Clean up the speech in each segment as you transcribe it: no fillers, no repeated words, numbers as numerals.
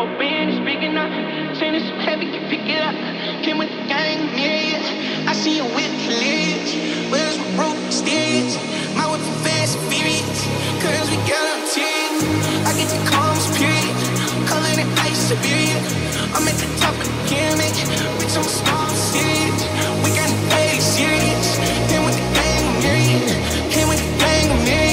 overbearing, speaking up. Saying it's heavy, you pick it up. Came with the gang, yeah. I see you with the lids. Where's my rope steers? My whip for fast spirits. Cause we got our tears. I get to calm spirit. Calling it ice Siberia. I'm at the top of the pyramid. Bitch, I'm small serious. We got to play serious. Came with the gang, yeah. Came with the gang, yeah.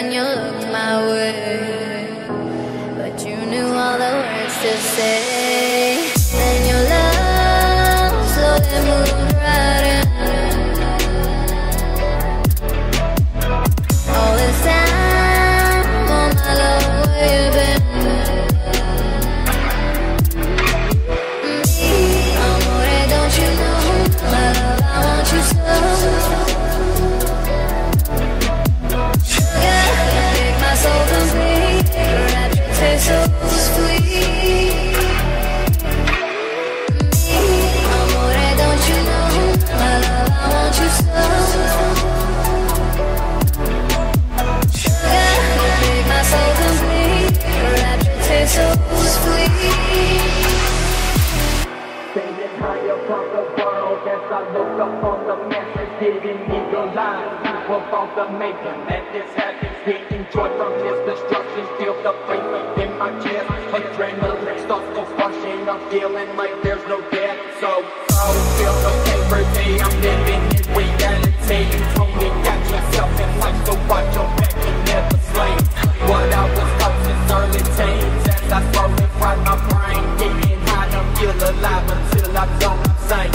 when you looked my way, but you knew all the words to say. Then your love slowly moved right in. All this time, oh my love, where you been? Amore, don't you know, my love, I want you so. So sweet, amore, don't you know, my love, I want you so. Sugar, you make my soul complete. Your rapture tastes so sweet. Baby, higher from the world as I look upon the message giving me your life. We're from the making that this happens, taking joy from his destruction, feel the pain. My chest, adrenaline starts to rushing. I'm feeling like there's no death. So feel the pain for me. I'm living in reality. You told me got yourself in life, so watch your back and never slay. What I was taught since early teens, as I slowly fried my brain, getting high, don't feel alive until I don't sing.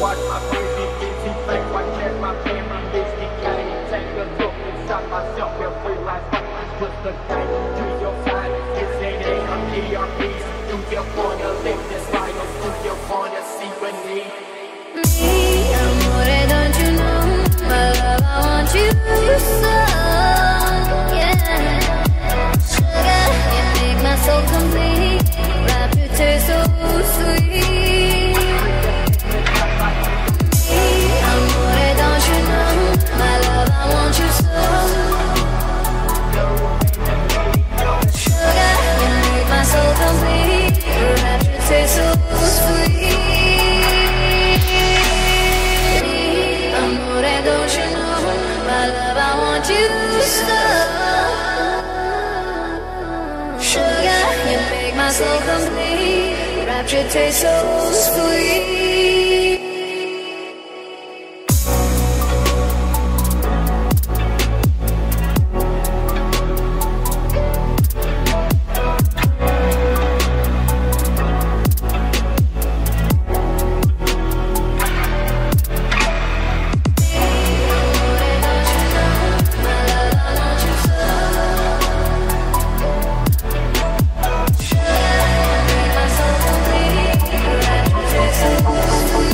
Watch my beauty gets deflated. Watch as my family is decaying. Take a look inside myself and realize life is just a game. You wanna live this life, do you wanna see beneath me? Amore, don't you know, my love, I want you so, yeah. Sugar, you make my soul complete. Wrap your taste so sweet. Me, amore, don't you know, my love, I want you so. Sugar, you make my soul complete. It's so sweet. Amore, don't you know, my love, I want you so. Sugar, you make my soul complete. Rapture tastes so sweet. Thank you.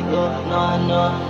I'm